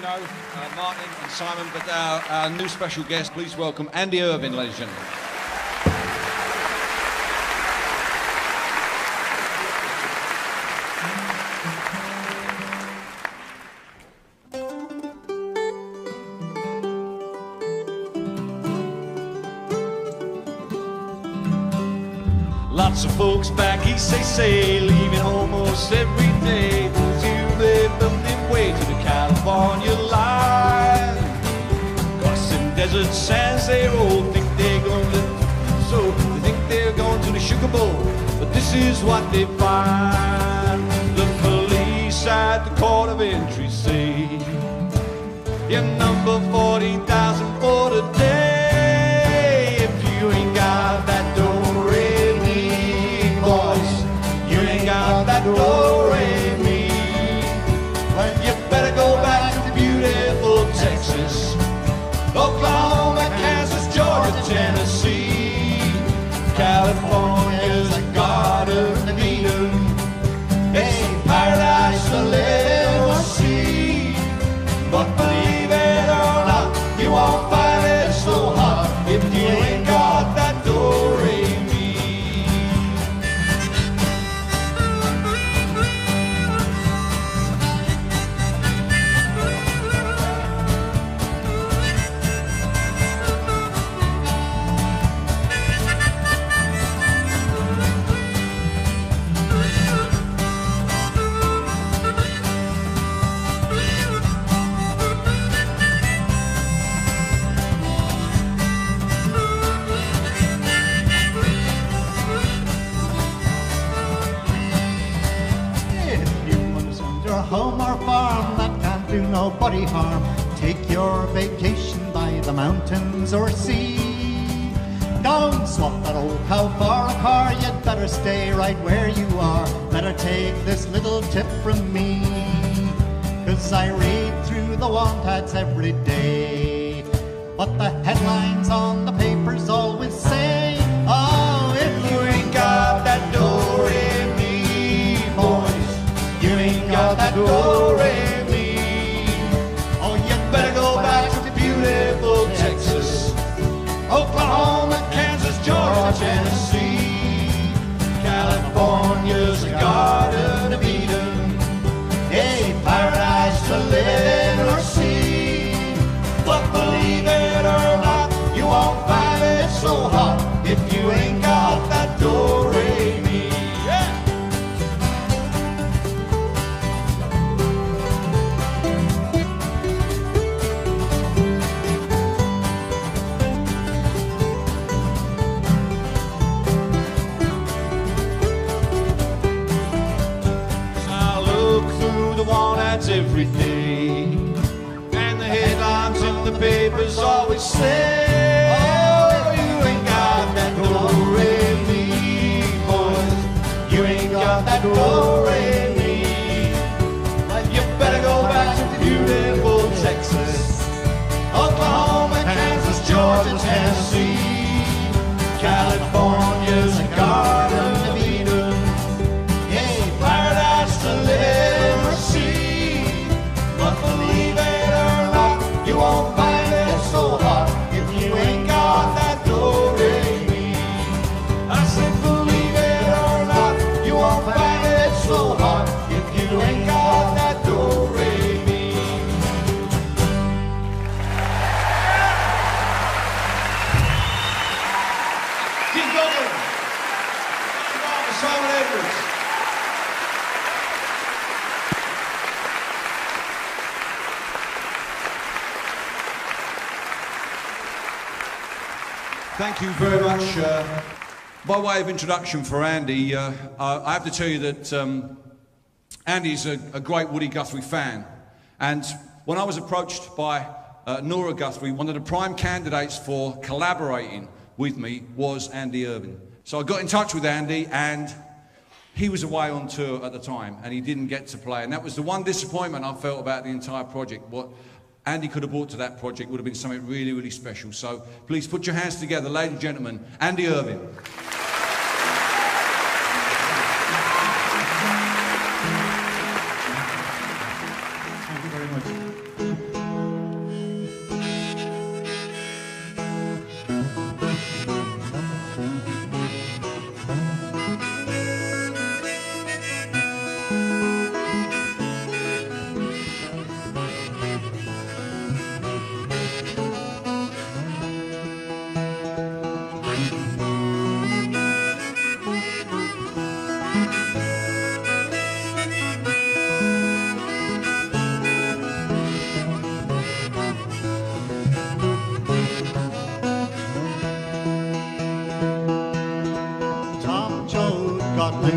you know, Martin and Simon, but our new special guest, please welcome Andy Irvine, ladies and gentlemen. Lots of folks back east, they say, leaving home almost every day to live their way to the California line. Crossing desert sands, they roll, think they're going to, so they think they're going to the Sugar Bowl, but this is what they find. The police at the court of entry say, your number 40,000 for today. If you ain't got that door, that do-re-mi, and you better go back to beautiful Texas, Oklahoma, Kansas, Georgia, Tennessee. California's a garden of Eden, it's a paradise to live or see. But believe it or not, you won't find it so hard if you ain't got that do-re-mi. Home or farm, that can't do nobody harm. Take your vacation by the mountains or sea. Don't swap that old cow for a car, you'd better stay right where you are. Better take this little tip from me, 'cause I read through the want ads every day. What the headlines on the papers always say, oh, if you ain't got that do-re-mi, boy, you ain't got that do-re-mi. Oh, you better go back to beautiful Texas, Oklahoma, Kansas, Georgia, Tennessee. California's a garden of Eden, a paradise to live or see. But believe it or not, you won't find it so hot if you ain't got that do-re-mi. Every day, and the headlines in the papers always say, oh, you ain't got that do-re-mi, boys, you ain't got that do-re-mi. You better go back to beautiful Texas, Oklahoma, Kansas, Georgia, Tennessee. California's a garden of Eden, a paradise to live or see. Believe it or not, you won't find it so hot if you ain't got that do-re-mi. I said, believe it or not, you won't find it so hot if you ain't got that do-re-mi. Keep going. Simon Edwards. Thank you very much. By way of introduction for Andy, I have to tell you that Andy's a great Woody Guthrie fan. And when I was approached by Nora Guthrie, one of the prime candidates for collaborating with me was Andy Irvine. So I got in touch with Andy, and he was away on tour at the time, and he didn't get to play. And that was the one disappointment I felt about the entire project. What Andy could have brought to that project would have been something really, really special. So please put your hands together, ladies and gentlemen, Andy Irvine. Thank you very much.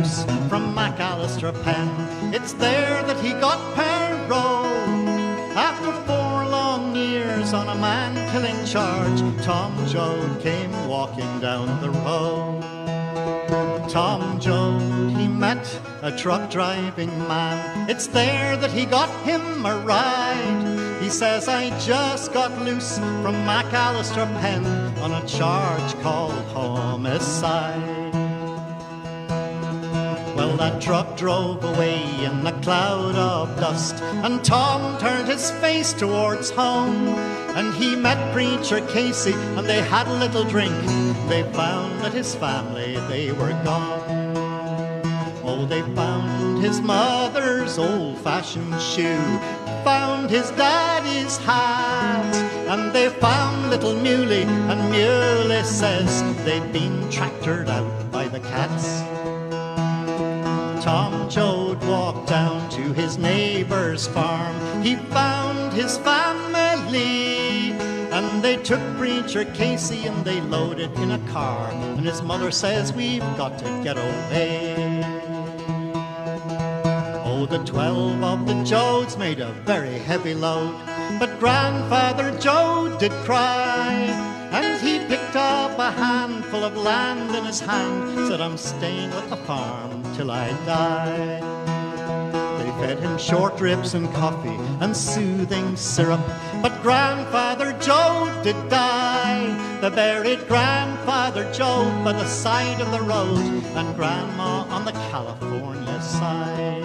news from McAlester Penn. It's there that he got parole. After 4 long years on a man-killing charge, Tom Joad came walking down the road. Tom Joad, he met a truck-driving man. It's there that he got him a ride. He says, I just got loose from McAlester Penn on a charge called homicide. Well, that truck drove away in a cloud of dust, and Tom turned his face towards home. And he met Preacher Casey, and they had a little drink. They found that his family, they were gone. Oh, they found his mother's old-fashioned shoe, found his daddy's hat, and they found little Muley, and Muley says they'd been tractored out by the cats. Tom Joad walked down to his neighbour's farm. He found his family, and they took Preacher Casey and they loaded in a car. And his mother says, we've got to get away. Oh, the 12 of the Joads made a very heavy load, but Grandfather Joe did cry. And he picked up a handful of land in his hand, said, I'm staying at the farm till I die. They fed him short ribs and coffee and soothing syrup, but Grandfather Joe did die. They buried Grandfather Joe by the side of the road, and Grandma on the California side.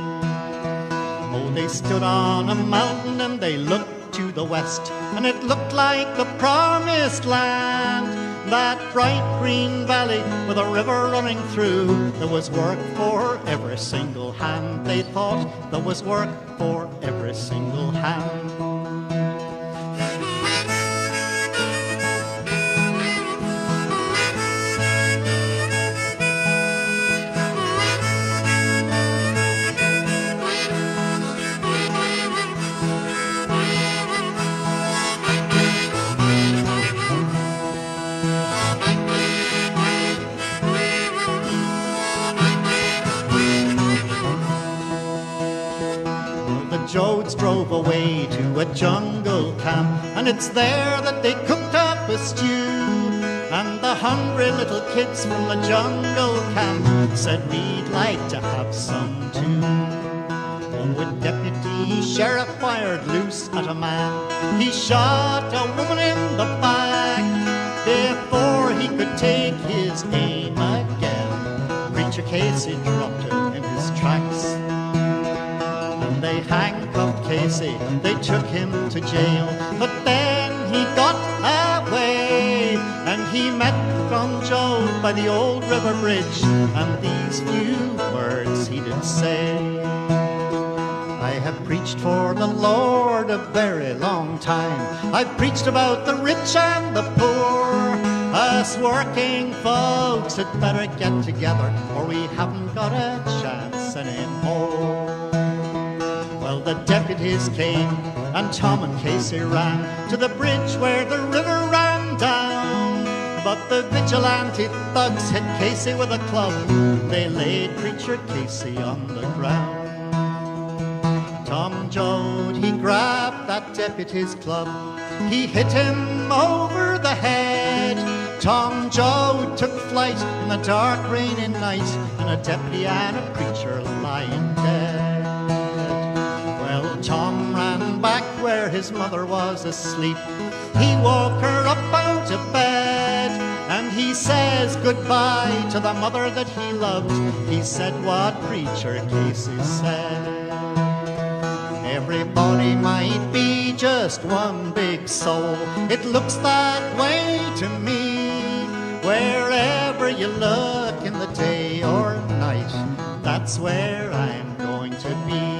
Oh, they stood on a mountain and they looked to the west, and it looked like the promised land. That bright green valley with a river running through, there was work for every single hand. They thought there was work for every single hand. Joads drove away to a jungle camp, and it's there that they cooked up a stew. And the hungry little kids from the jungle camp said, we'd like to have some too. Oh, a deputy sheriff fired loose at a man. He shot a woman in the back before he could take his aim again. Preacher Casey dropped him in his tracks. They handcuffed Casey, they took him to jail, but then he got away. And he met Tom Joad by the old river bridge, and these few words he did say. I have preached for the Lord a very long time. I've preached about the rich and the poor. Us working folks had better get together, or we haven't got a chance anymore. Well, the deputies came, and Tom and Casey ran to the bridge where the river ran down. But the vigilante thugs hit Casey with a club. They laid Preacher Casey on the ground. Tom Joad, he grabbed that deputy's club. He hit him over the head. Tom Joad took flight in the dark, rainy night, and a deputy and a preacher lying dead. Tom ran back where his mother was asleep. He woke her up out of bed, and he says goodbye to the mother that he loved. He said what Preacher Casey said. Everybody might be just one big soul. It looks that way to me. Wherever you look in the day or night, that's where I'm going to be.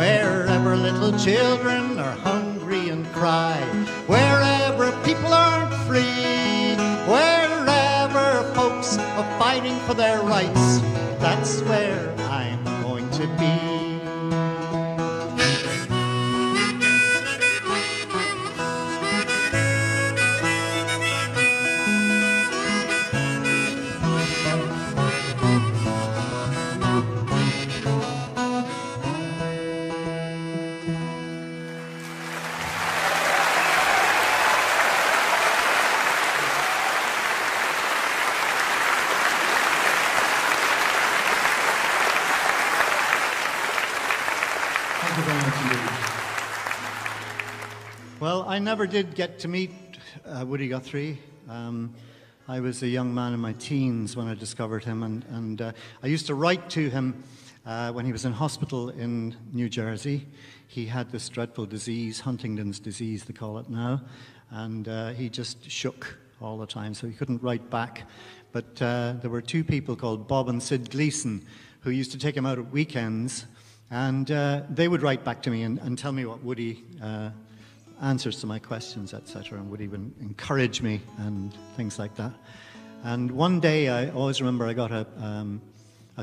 Wherever little children are hungry and cry, wherever people aren't free, wherever folks are fighting for their rights, that's where I'm going to be. Thank you very much indeed. Well, I never did get to meet Woody Guthrie. I was a young man in my teens when I discovered him, and I used to write to him when he was in hospital in New Jersey. He had this dreadful disease, Huntington's disease, they call it now, and he just shook all the time, so he couldn't write back. But there were two people called Bob and Sid Gleason who used to take him out at weekends, and they would write back to me and tell me what Woody answers to my questions, etc., and would even encourage me and things like that. And one day, I always remember, I got a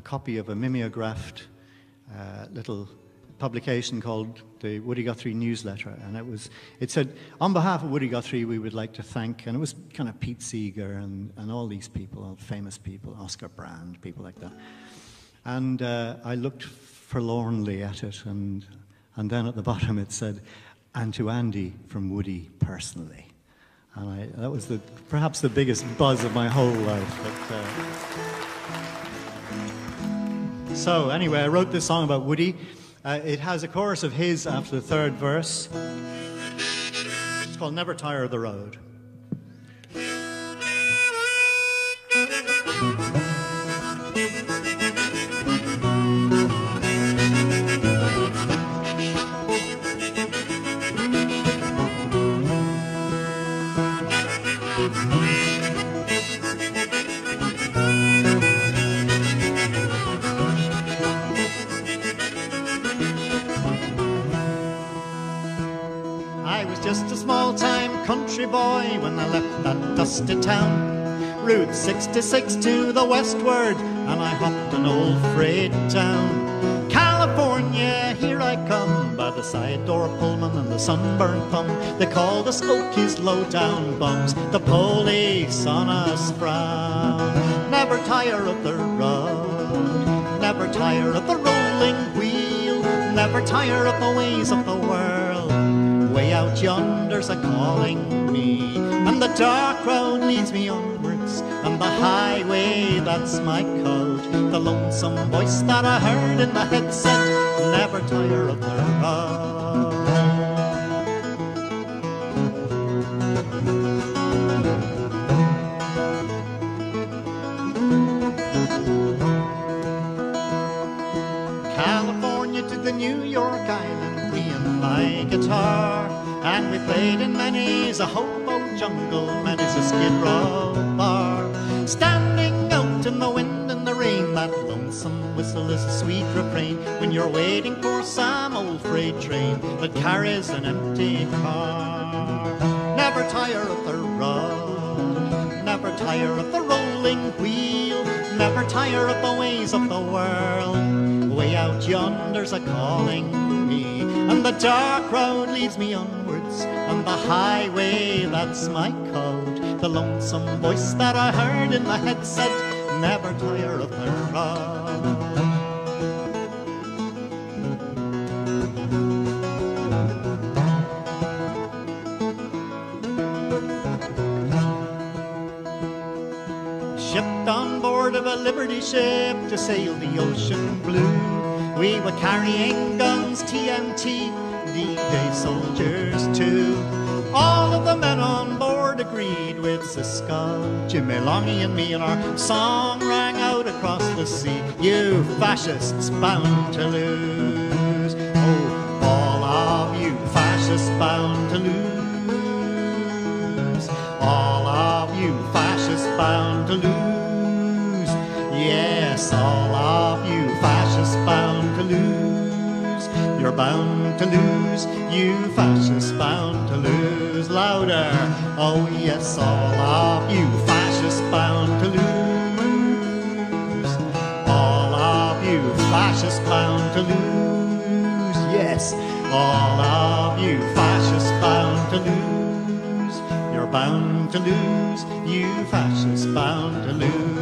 copy of a mimeographed little publication called the Woody Guthrie Newsletter, and it said, "On behalf of Woody Guthrie, we would like to thank," and it was kind of Pete Seeger and all these people, all famous people, Oscar Brand, people like that. And I looked forlornly at it, and then at the bottom it said, "And to Andy from Woody personally," and that was perhaps the biggest buzz of my whole life. But, so anyway, I wrote this song about Woody. It has a chorus of his after the third verse. It's called "Never Tire of the Road." Boy, when I left that dusty town, Route 66 to the westward, and I hopped an old freight town. California, here I come, by the side door Pullman and the sunburned bum. They called us Okies, low-down bums, the police on us frown. Never tire of the road, never tire of the rolling wheel, never tire of the ways of the world. Way out yonder's a-calling, and the dark road leads me onwards, and the highway, that's my code. The lonesome voice that I heard in the headset, never tire of the road. California to the New York Island, me and my guitar, and we played in many's a hobo jungle, many's a skid row bar. Standing out in the wind and the rain, that lonesome whistle is a sweet refrain when you're waiting for some old freight train that carries an empty car. Never tire of the road, never tire of the rolling wheel, never tire of the ways of the world. Way out yonder's a calling me, and the dark road leads me on, on the highway, that's my code. The lonesome voice that I heard in my head said, never tire of the road. Shipped on board of a Liberty ship to sail the ocean blue, we were carrying guns, TNT, D-Day soldiers too. All of the men on board agreed with Cisco, Jimmy Longy and me, and our song rang out across the sea, you fascists bound to lose. Oh, all of you fascists bound to lose, all of you fascists bound to lose, yes, all of you fascists bound to lose. You're bound to lose, you fascists bound to lose. Louder, oh yes, all of you fascists bound to lose, all of you fascists bound to lose, yes, all of you fascists bound to lose. You're bound to lose, you fascists bound to lose.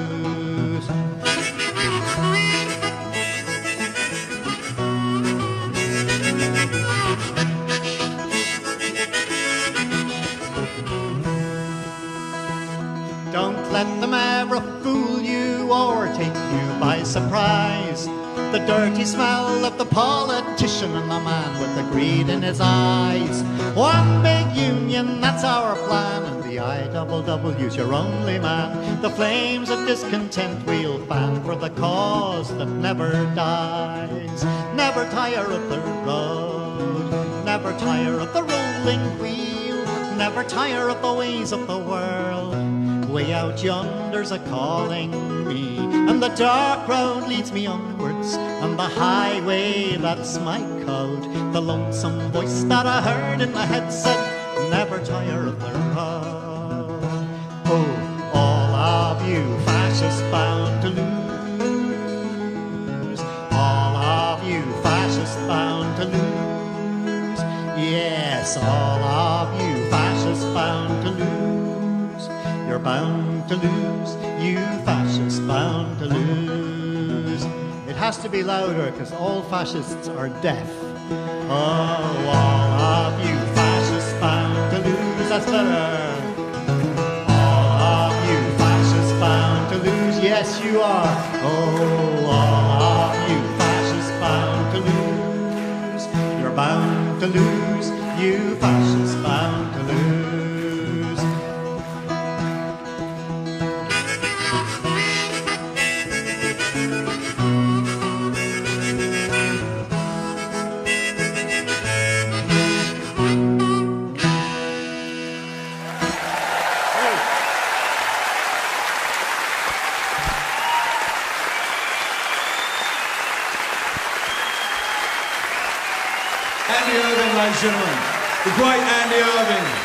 Let them ever fool you or take you by surprise. the dirty smell of the politician and the man with the greed in his eyes. One big union, that's our plan, and the IWW's your only man. The flames of discontent we'll fan for the cause that never dies. Never tire of the road, never tire of the rolling wheel, never tire of the ways of the world. Way out yonder's a calling me, and the dark road leads me onwards, and the highway, that's my code. The lonesome voice that I heard in my head said, never tire of the road. Oh, all of you fascists bound to lose, all of you fascists bound to lose, yes, all of you fascists bound to lose, you're bound to lose, you fascists bound to lose. It has to be louder because all fascists are deaf. Oh, all of you fascists bound to lose, that's better. All of you fascists bound to lose, yes you are. Oh, all of you fascists bound to lose, you're bound to lose, you fascists bound to lose. Gentlemen, the great Andy Irvine.